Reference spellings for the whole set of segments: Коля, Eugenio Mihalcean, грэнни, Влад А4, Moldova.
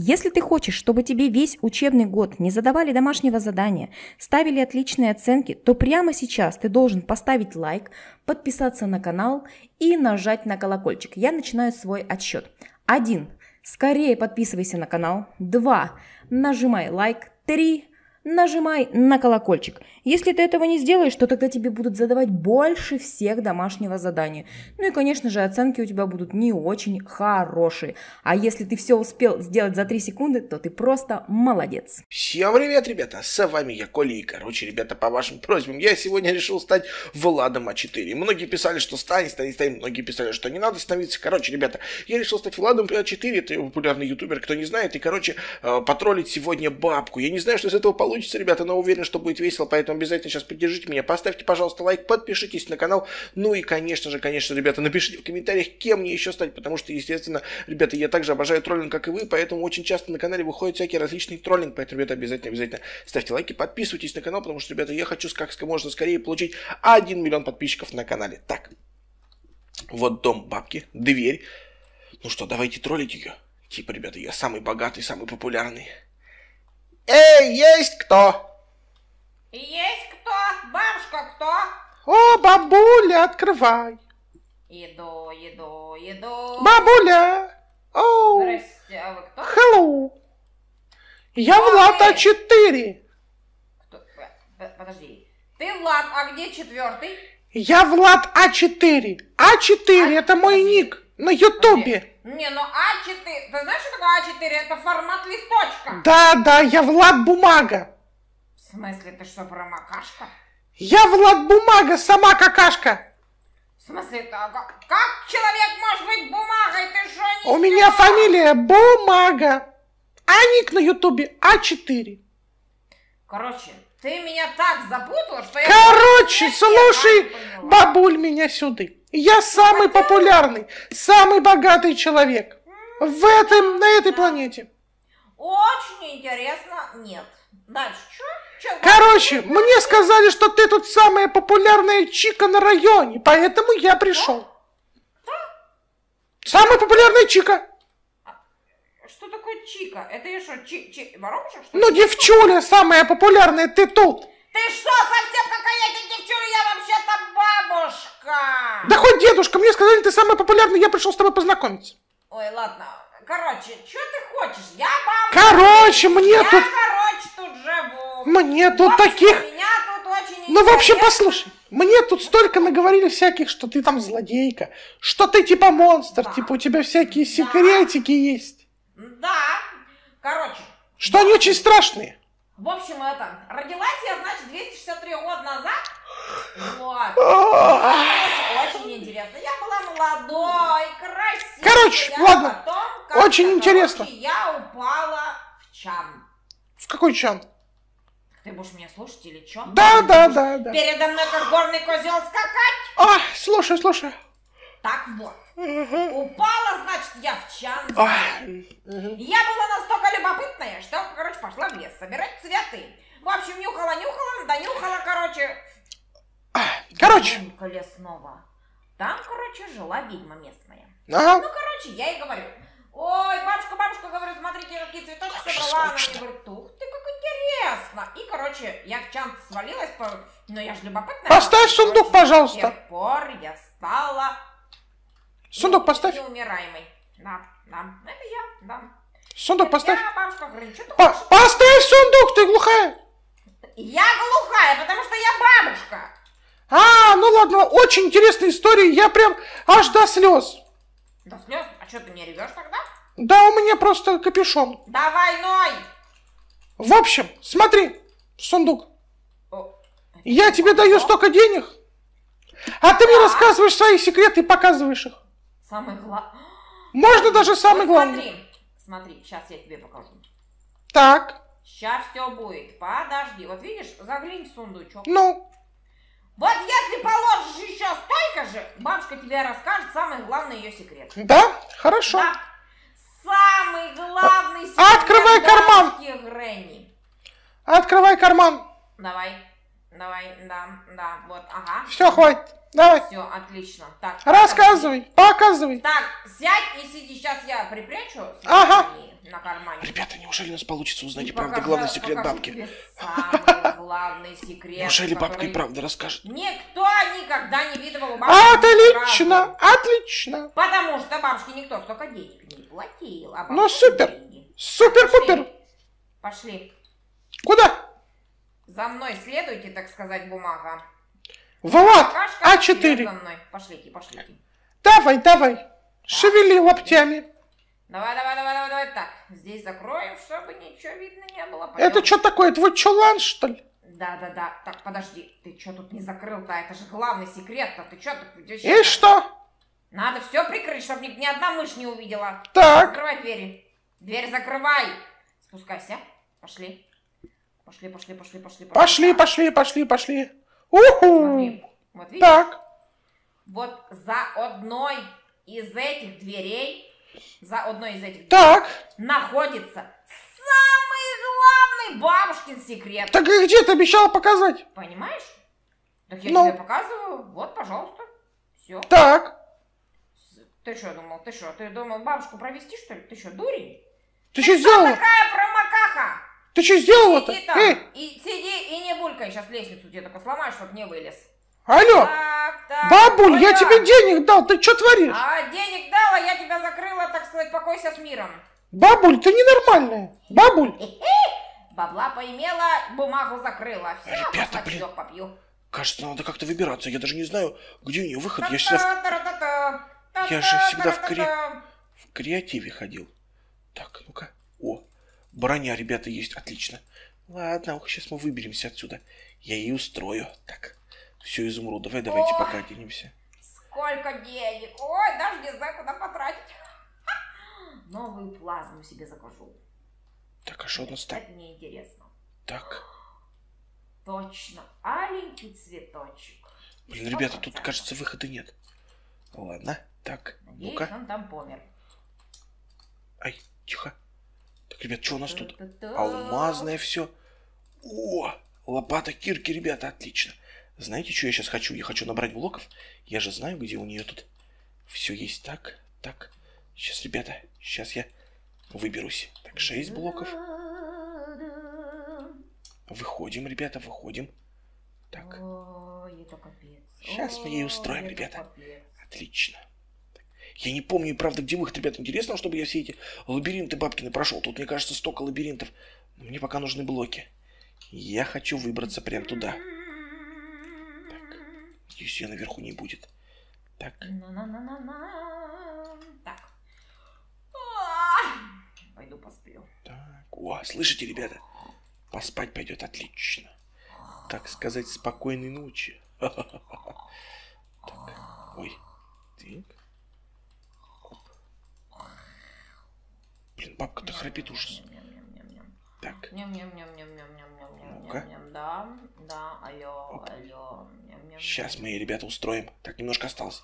Если ты хочешь, чтобы тебе весь учебный год не задавали домашнего задания, ставили отличные оценки, то прямо сейчас ты должен поставить лайк, подписаться на канал и нажать на колокольчик. Я начинаю свой отсчет. 1. Скорее подписывайся на канал. 2. Нажимай лайк. 3. Нажимай на колокольчик. Если ты этого не сделаешь, то тогда тебе будут задавать больше всех домашнего задания. Ну и, конечно же, оценки у тебя будут не очень хорошие. А если ты все успел сделать за 3 секунды, то ты просто молодец. Всем привет, ребята! С вами я, Коля. И, короче, ребята, по вашим просьбам, я сегодня решил стать Владом А4. Многие писали, что стань, многие писали, что не надо становиться. Короче, ребята, я решил стать Владом А4, это популярный ютубер, кто не знает, и, короче, потроллить сегодня бабку. Я не знаю, что из этого получится. Ребята, но уверен, что будет весело, поэтому обязательно сейчас поддержите меня, поставьте, пожалуйста, лайк, подпишитесь на канал, ну и, конечно, ребята, напишите в комментариях, кем мне еще стать, потому что, естественно, ребята, я также обожаю троллинг, как и вы, поэтому очень часто на канале выходят всякие различные троллинги, поэтому, ребята, обязательно ставьте лайки, подписывайтесь на канал, потому что, ребята, я хочу как можно скорее получить 1 миллион подписчиков на канале. Так, вот дом бабки, дверь, ну что, давайте троллить ее, типа, ребята, я самый богатый, самый популярный. Эй, есть кто? Есть кто? Бабушка кто? О, бабуля, открывай. Иду. Бабуля. Оу. Здрасте, а вы кто? Hello. Я Влад А4. Кто? Подожди. Ты Влад, а где 4-й? Я Влад А4. А4 это мой ник на ютубе. Не, ну А4, ты знаешь, что такое А4? Это формат листочка. Да, я Влад Бумага. В смысле, ты что, про макашка? Я Влад Бумага, сама какашка. В смысле, как человек может быть бумагой? Ты что, не... У меня фамилия Бумага, а ник на ютубе А4. Короче, ты меня так запутал, что я... Короче, слушай, бабуль, меня сюда. Я самый популярный, самый богатый человек на этой планете. Очень интересно. Нет. Дальше что? Короче, мне сказали, что ты тут самая популярная чика на районе, поэтому я пришел. Кто? Самая популярная чика. Что такое чика? Это я что, воробушек? Ну, девчуля самая популярная, ты тут. Ты что, совсем какая ты девчуля? Я вообще-то бабушка. Да хоть дедушка, мне сказали, ты самая популярная, я пришел с тобой познакомиться. Ой, ладно. Короче, что ты хочешь? Я бабушка. Короче, тут живу. Мне тут бабушка, таких... Меня тут очень... Ну, вообще, послушай. Мне тут столько наговорили всяких, что ты там злодейка, что ты типа монстр, да. Типа у тебя всякие секретики есть. Да. Короче. Что они очень страшные. В общем, это, родилась я, значит, 263 года назад, вот, очень интересно, я была молодой, красивой, короче, ладно, потом, очень интересно, я упала в чан. В какой чан? Ты будешь меня слушать или чё? Да. Передо мной как горный козел скакать? А, слушай. Так вот. Угу. Упала, значит, я в чан. Угу. Я была настолько любопытная, что, короче, пошла в лес собирать цветы. В общем, нюхала, короче. Дымка лесного. Там, короче, жила ведьма местная. Ага. Ну, короче, я ей говорю. Ой, бабушка, говорю, смотрите, какие цветочки собрала. Она мне говорит, ух ты, как интересно. И, короче, я в чан свалилась, но я же любопытная. Поставь сундук, пожалуйста. С тех пор я стала... Сундук поставь. Неумираемый. Да. Это я, да. Сундук поставь. Я, бабушка, говорю, что ты хочешь? Поставь сундук, ты глухая. Я глухая, потому что я бабушка. А, ну ладно, очень интересная история, я прям аж до слез. До слез? А что, ты не ревешь тогда? Да, у меня просто капюшон. Давай, ной. В общем, смотри, сундук. Я тебе даю столько денег, а ты мне рассказываешь свои секреты и показываешь их. Самый главный. Можно даже самый главный. Смотри, сейчас я тебе покажу. Так. Сейчас все будет. Подожди. Вот видишь, заглянь в сундучок. Ну. Вот если положишь еще столько же, бабушка тебе расскажет самый главный ее секрет. Да? Хорошо. Да. Самый главный секрет. Открывай карман. Гренни. Открывай карман. Давай. Да. Вот. Ага. Все, хватит. Давай. Все, отлично. Так, рассказывай, показывай. Так, сядь и сиди. Сейчас я припрячу. Ага. На кармане. Ребята, неужели у нас получится узнать и правда главный секрет бабки? Самый главный секрет. Неужели бабка и правда расскажет? Никто никогда не видывал бабку. Отлично, отлично. Потому что бабушке никто столько денег не платил. Ну супер, супер-пупер. Пошли. Куда? За мной следуйте, так сказать, бумага. Влад А4. Пошлите, пошлите. Давай, давай. Шевели лаптями. Давай, давай, давай, давай, давай. Так, здесь закроем, чтобы ничего видно не было. Пойдем. Это что такое? Твой чулан, что ли? Да, да, да. Так, подожди. Ты что тут не закрыл-то? Это же главный секрет-то. Ты что тут? И что? Надо все прикрыть, чтобы ни одна мышь не увидела. Так. Закрывай двери. Дверь закрывай. Спускайся. Пошли. Пошли, пошли, пошли, пошли. Пошли, пошли, пошли, пошли. Уху! Вот видишь? Так. Вот за одной из этих дверей, так. Находится самый главный бабушкин секрет. Так и где ты обещала показать? Понимаешь? Так я тебе показываю. Вот, пожалуйста. Все. Так. Ты что думал? Ты что? Ты думал бабушку провести, что ли? Ты что, дурень? Ты что сделала? Такая промокаха. Ты что сделала-то? Сиди и не булькай, сейчас лестницу тебе только сломаешь, чтобы не вылез. Алло, так, так, бабуль, Коля, я тебе денег дал, ты что творишь? А денег дала, я тебя закрыла, так сказать, покойся с миром. Бабуль, ты ненормальная, бабуль. Бабла поимела, бумагу закрыла, все, ребята, блин, попью. Кажется, надо как-то выбираться, я даже не знаю, где у нее выход, я же всегда в креативе ходил. Так, ну-ка, о. Броня, ребята, есть. Отлично. Ладно, ох, сейчас мы выберемся отсюда. Я ей устрою. Так, все, изумруд. Давай, давайте пока оденемся. Сколько денег. Ой, даже не знаю, куда потратить. Новую плазму себе закажу. Так, а что у нас там? Это мне интересно. Так. Точно. Аленький цветочек. Блин, что, ребята, тут, кажется, выхода нет. Ладно, так, ну-ка. Он там помер. Ай, тихо. Так, ребят, что у нас тут? Алмазное все. О, лопата кирки, ребята, отлично. Знаете, что я сейчас хочу? Я хочу набрать блоков. Я же знаю, где у нее тут все есть. Так, так. Сейчас, ребята, сейчас я выберусь. Так, 6 блоков. Выходим, ребята, выходим. Так. Сейчас мы ей устроим, ребята. Отлично. Я не помню, правда, где выход, ребята. Интересно, чтобы я все эти лабиринты бабкины прошел. Тут, мне кажется, столько лабиринтов. Но мне пока нужны блоки. Я хочу выбраться прям туда. Так. Здесь ее наверху не будет. Так. Так. Пойду посплю. Так. О, слышите, ребята? Поспать пойдет отлично. Так сказать, спокойной ночи. Так. Ой. Так. Блин, бабка-то храпит ужас. Так. Ну-ка. Да, да, алло, алло. Сейчас мы, ребята, устроим. Так, немножко осталось.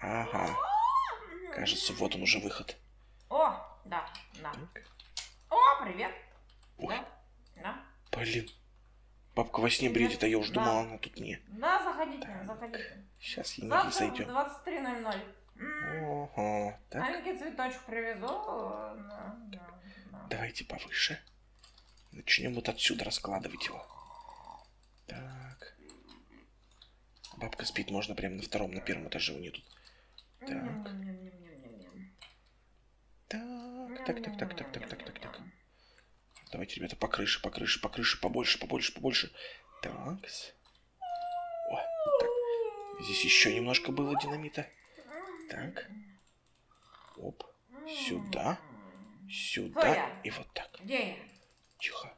Ага. Кажется, вот он уже выход. О, да, да. Так. О, привет. Ой. Да. Блин. Бабка во сне бредит, а я уже думала, она тут не. Да, заходите, так. Заходите. Сейчас ей надо зайдем. 23:00. Ого, так. Маленький цветочек привезу. Да. Давайте повыше. Начнем вот отсюда раскладывать его. Так. Бабка спит, можно прямо на втором, на первом этаже у нее тут. Так. Так. Давайте, ребята, по крыше, побольше. Так. О, так. Здесь еще немножко было динамита. Так. Оп. Сюда. И вот так. Где я? Тихо.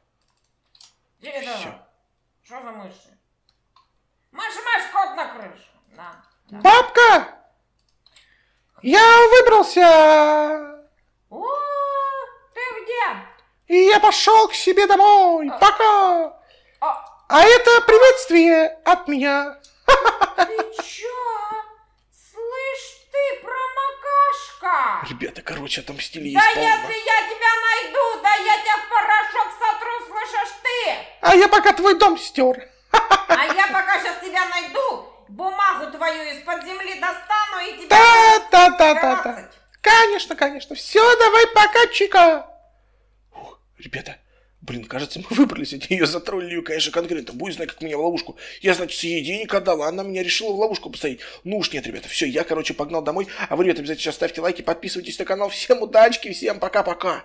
Где я? Все. Что за мыши? Мышь, кот на крыше. Да. Бабка! Я выбрался! О, ты где? И я пошел к себе домой. Пока! А это приветствие от меня. Ты чё? Ребята, короче, отомстили ей сполна. Да если я тебя найду, да я тебя в порошок сотру, слышишь ты? А я пока твой дом стер. А я пока сейчас тебя найду, бумагу твою из-под земли достану и тебя... Да. Конечно. Все, давай, пока, Чика. Ух, ребята, блин, кажется, мы выбрались от нее, затроллили ее, конечно, конкретно. Будет знать, как меня в ловушку. Я, значит, ей денег отдала, она меня решила в ловушку посадить. Ну уж нет, ребята, все, я, короче, погнал домой. А вы, ребята, обязательно сейчас ставьте лайки, подписывайтесь на канал. Всем удачки, всем пока-пока.